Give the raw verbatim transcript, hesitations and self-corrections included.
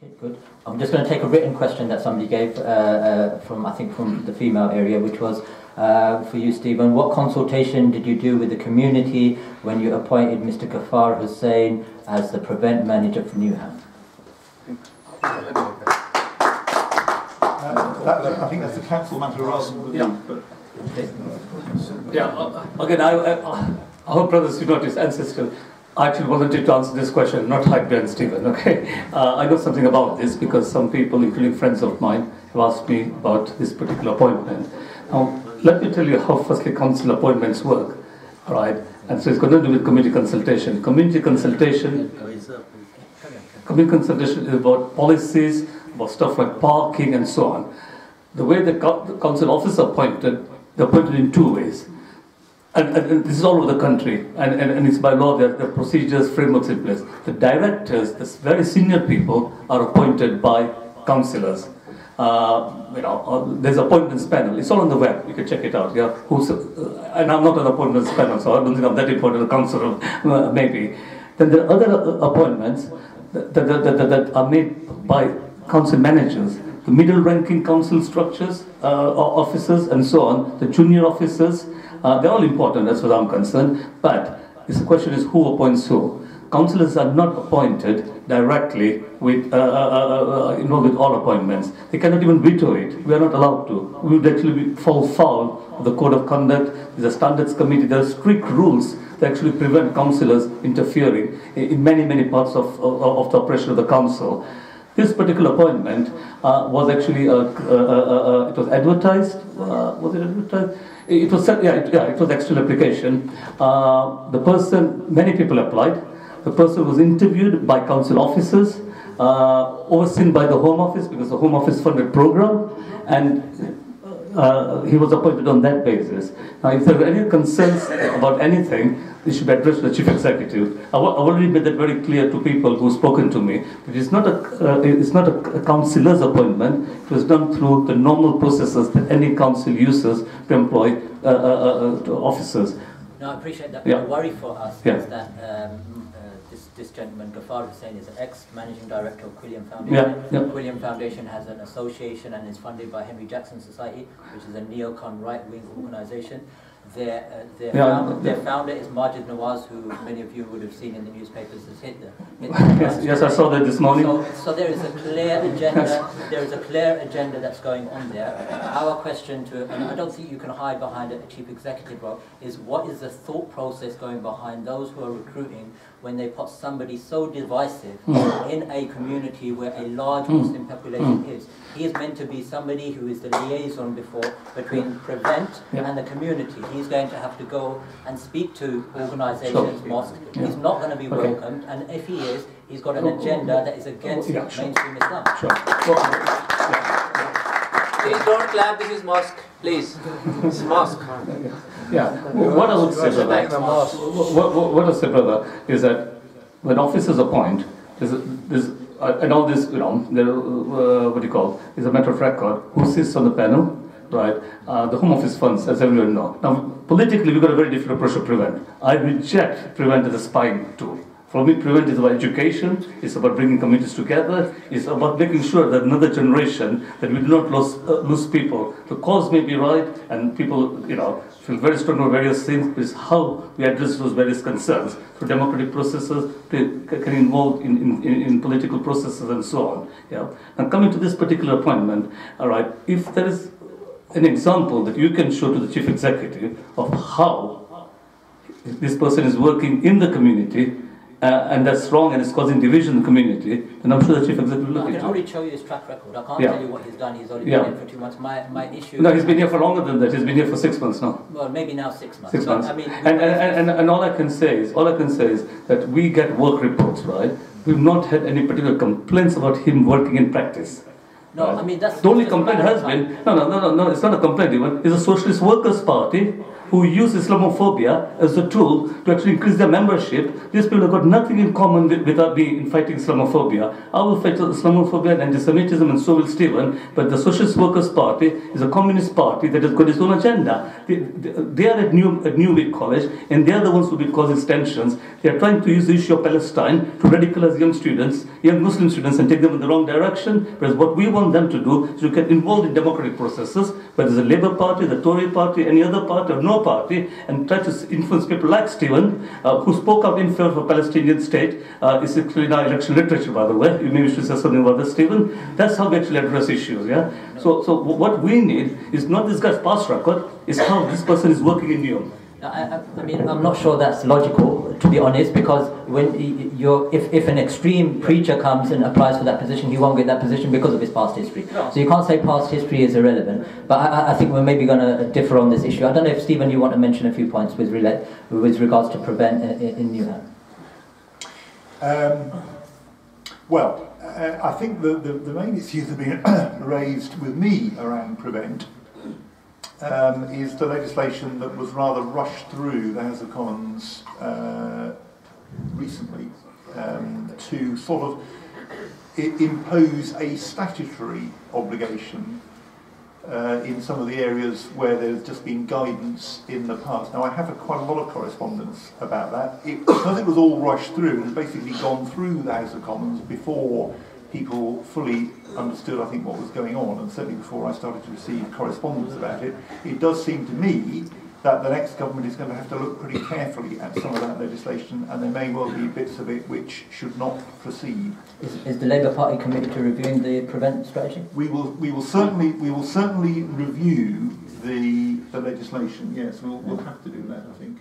Okay, good. I'm just going to take a written question that somebody gave uh, uh, from, I think, from the female area, which was uh, for you, Stephen. What consultation did you do with the community when you appointed Mister Ghaffar Hussain as the Prevent manager for Newham? Uh, that, that, I think that's the council matter rather than the... Yeah, but, yeah uh, again, I, I, I hope, brothers, you notice, ancestral. I actually volunteered to answer this question, not hype Ben Stephen, okay? Uh, I know something about this because some people, including friends of mine, have asked me about this particular appointment. Now, let me tell you how firstly council appointments work, all right? And so it's got nothing to do with community consultation. Community consultation, community consultation is about policies, about stuff like parking and so on. The way the council office appointed, they're appointed in two ways. And, and, and this is all over the country, and, and, and it's by law, there are procedures, frameworks in place. The directors, the very senior people, are appointed by councillors. Uh, you know, there's appointments panel. It's all on the web. You can check it out. Yeah, who's? Uh, and I'm not on appointments panel, so I don't think I'm that important. A councillor, uh, maybe. Then there are other appointments that, that, that, that, that are made by council managers, the middle-ranking council structures, uh, officers, and so on. The junior officers. Uh, they're all important as far as I'm concerned, but the question is who appoints who. Councillors are not appointed directly with, uh, uh, uh, you know, with all appointments. They cannot even veto it. We are not allowed to. We would actually fall foul of the code of conduct. There's a standards committee. There are strict rules that actually prevent councillors interfering in many, many parts of, of, of the operation of the council. This particular appointment uh, was actually, uh, uh, uh, uh, it was advertised, uh, was it advertised? It was, yeah, it, yeah, it was external application. Uh, the person, many people applied. The person was interviewed by council officers, uh, overseen by the Home Office because the Home Office funded program, and uh, he was appointed on that basis. Now, if there were any concerns about anything, it should be addressed to the chief executive. I've already made that very clear to people who've spoken to me. But it's not a, uh, it's not a councillor's appointment. It was done through the normal processes that any council uses to employ uh, uh, uh, to officers. No, I appreciate that. Yeah. The worry for us yeah. is that um, uh, this, this gentleman, Ghaffar Hussain, is an ex-managing director of Quilliam Foundation. Yeah. Yeah. Quilliam Foundation has an association and is funded by Henry Jackson Society, which is a neocon right-wing organisation. Their, uh, their, yeah, founder, their founder is Majid Nawaz, who many of you would have seen in the newspapers has hit the... Hit the yes, yes, I saw that this morning. So, so there is a clear agenda, there is a clear agenda that's going on there. Our question to, and I don't think you can hide behind a chief executive role, is what is the thought process going behind those who are recruiting when they put somebody so divisive mm. in a community where a large mm. Muslim population mm. is? He is meant to be somebody who is the liaison before between Prevent yeah. and the community. He's going to have to go and speak to organisations, sure. mosques. Yeah. He's not going to be okay. welcomed, and if he is, he's got an agenda that is against yeah, sure. mainstream Islam. Sure. Please don't clap, this is mosque. Please. This is mosque. Yeah. What I would say, brother, what, what, what I say, brother, is that when officers appoint, there's, there's, and all this, you know, there, uh, what do you call, is a matter of record. Who sits on the panel? Right, uh, the Home Office funds, as everyone knows. Now, politically, we've got a very different approach to Prevent. I reject Prevent as a spying tool. For me, Prevent is about education, it's about bringing communities together, it's about making sure that another generation, that we do not lose, uh, lose people. The cause may be right, and people, you know, feel very strong about various things, but it's how we address those various concerns through democratic processes, to, can involve in, in, in political processes and so on. Yeah. And coming to this particular appointment, all right, if there is an example that you can show to the chief executive of how this person is working in the community uh, and that's wrong and is causing division in the community, then I'm sure the chief executive will look at it. I can already show you his track record. I can't yeah. tell you what he's done. He's already yeah. been here for two months. My, my issue... No, he's been here for longer than that. He's been here for six months now. Well, maybe now six months. Six but, months. I mean, and, and, and, and all I can say is, all I can say is that we get work reports, right? We've not had any particular complaints about him working in practice. No, I mean, that's the only complaint has been, no, no, no, no, no, it's not a complaint even, it's a Socialist Workers Party who use Islamophobia as a tool to actually increase their membership. These people have got nothing in common with, with me in fighting Islamophobia. I will fight Islamophobia and anti-Semitism, and so will Stephen, but the Socialist Workers Party is a communist party that has got its own agenda. They, they, they are at New, at Newham College, and they are the ones who will cause tensions. They are trying to use the issue of Palestine to radicalize young students, young Muslim students, and take them in the wrong direction, whereas what we want them to do is to get involved in democratic processes, whether it's the Labour Party, the Tory Party, any other party, or no party, and try to influence people like Stephen, uh, who spoke out in favour of a Palestinian state. Uh, it's actually now election literature, by the way. Maybe we should say something about this, Stephen. That's how we actually address issues, yeah? So, so what we need is not this guy's past record, it's how this person is working in Newham. I, I mean, I'm not sure that's logical, to be honest, because when you're, if, if an extreme preacher comes and applies for that position, he won't get that position because of his past history. No. So you can't say past history is irrelevant. But I, I think we're maybe going to differ on this issue. I don't know if, Stephen, you want to mention a few points with, with regards to Prevent in, in Newham. Um, well, uh, I think the, the, the main issue that's been raised with me around Prevent Um, is the legislation that was rather rushed through the House of Commons uh, recently um, to sort of impose a statutory obligation uh, in some of the areas where there's just been guidance in the past. Now, I have a, quite a lot of correspondence about that. It, because it was all rushed through, it was basically gone through the House of Commons before people fully understood, I think, what was going on, and certainly before I started to receive correspondence about it. It does seem to me that the next government is going to have to look pretty carefully at some of that legislation, and there may well be bits of it which should not proceed. Is, is the Labour Party committed to reviewing the Prevent strategy? We will, we will certainly, we will certainly review the, the legislation, yes, we'll, we'll have to do that, I think.